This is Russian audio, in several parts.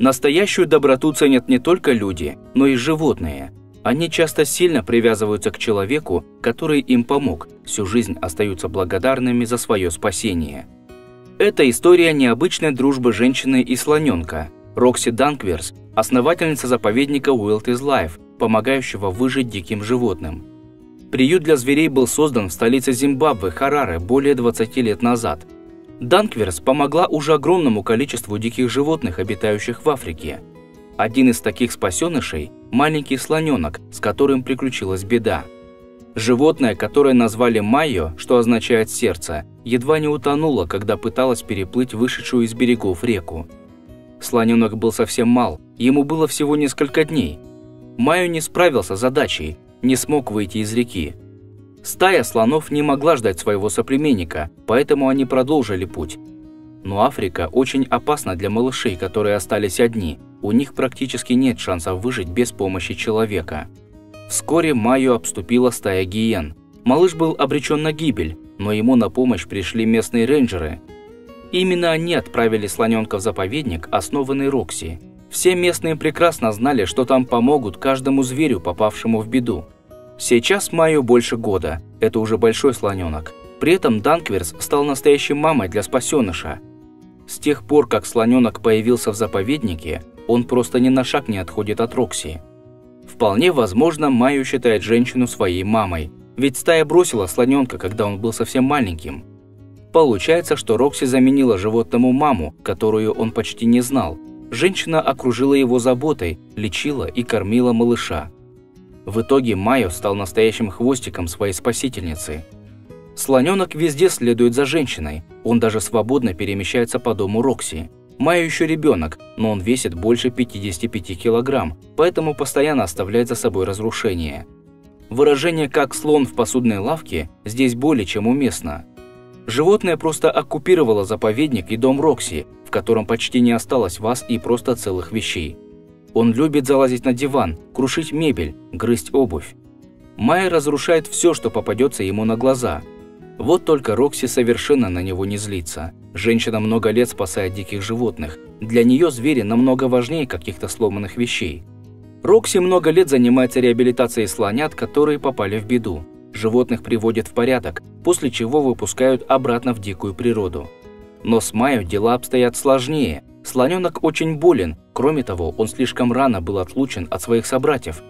Настоящую доброту ценят не только люди, но и животные. Они часто сильно привязываются к человеку, который им помог, всю жизнь остаются благодарными за свое спасение. Это история необычной дружбы женщины и слоненка. Рокси Данкверс – основательница заповедника Wild Is Life, помогающего выжить диким животным. Приют для зверей был создан в столице Зимбабве, Хараре, более 20 лет назад. Данкверс помогла уже огромному количеству диких животных, обитающих в Африке. Один из таких спасенышей – маленький слоненок, с которым приключилась беда. Животное, которое назвали Майо, что означает «сердце», едва не утонуло, когда пыталось переплыть вышедшую из берегов реку. Слоненок был совсем мал, ему было всего несколько дней. Майо не справился с задачей, не смог выйти из реки. Стая слонов не могла ждать своего соплеменника, поэтому они продолжили путь. Но Африка очень опасна для малышей, которые остались одни, у них практически нет шансов выжить без помощи человека. Вскоре Майо обступила стая гиен. Малыш был обречен на гибель, но ему на помощь пришли местные рейнджеры. Именно они отправили слоненка в заповедник, основанный Рокси. Все местные прекрасно знали, что там помогут каждому зверю, попавшему в беду. Сейчас Майо больше года, это уже большой слоненок. При этом Данкверс стал настоящей мамой для спасеныша. С тех пор, как слоненок появился в заповеднике, он просто ни на шаг не отходит от Рокси. Вполне возможно, Майо считает женщину своей мамой, ведь стая бросила слоненка, когда он был совсем маленьким. Получается, что Рокси заменила животному маму, которую он почти не знал. Женщина окружила его заботой, лечила и кормила малыша. В итоге Майо стал настоящим хвостиком своей спасительницы. Слоненок везде следует за женщиной, он даже свободно перемещается по дому Рокси. Майо еще ребенок, но он весит больше 55 килограмм, поэтому постоянно оставляет за собой разрушения. Выражение «как слон в посудной лавке» здесь более чем уместно. Животное просто оккупировало заповедник и дом Рокси, в котором почти не осталось вас и просто целых вещей. Он любит залазить на диван, крушить мебель, грызть обувь. Майя разрушает все, что попадется ему на глаза. Вот только Рокси совершенно на него не злится. Женщина много лет спасает диких животных. Для нее звери намного важнее каких-то сломанных вещей. Рокси много лет занимается реабилитацией слонят, которые попали в беду. Животных приводят в порядок, после чего выпускают обратно в дикую природу. Но с Майо дела обстоят сложнее. Слоненок очень болен, кроме того, он слишком рано был отлучен от своих собратьев.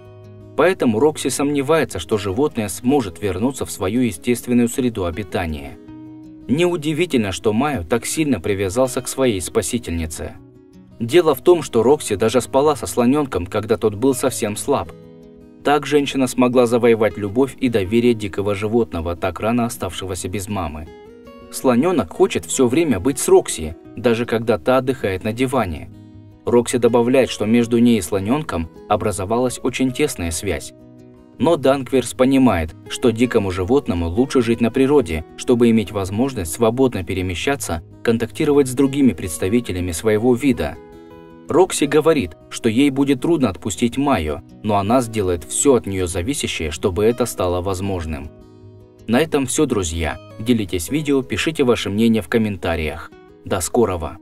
Поэтому Рокси сомневается, что животное сможет вернуться в свою естественную среду обитания. Неудивительно, что Майо так сильно привязался к своей спасительнице. Дело в том, что Рокси даже спала со слоненком, когда тот был совсем слаб. Так женщина смогла завоевать любовь и доверие дикого животного, так рано оставшегося без мамы. Слоненок хочет все время быть с Рокси, даже когда та отдыхает на диване. Рокси добавляет, что между ней и слоненком образовалась очень тесная связь. Но Данкверс понимает, что дикому животному лучше жить на природе, чтобы иметь возможность свободно перемещаться, контактировать с другими представителями своего вида. Рокси говорит, что ей будет трудно отпустить Майо, но она сделает все от нее зависящее, чтобы это стало возможным. На этом все, друзья. Делитесь видео, пишите ваше мнение в комментариях. До скорого!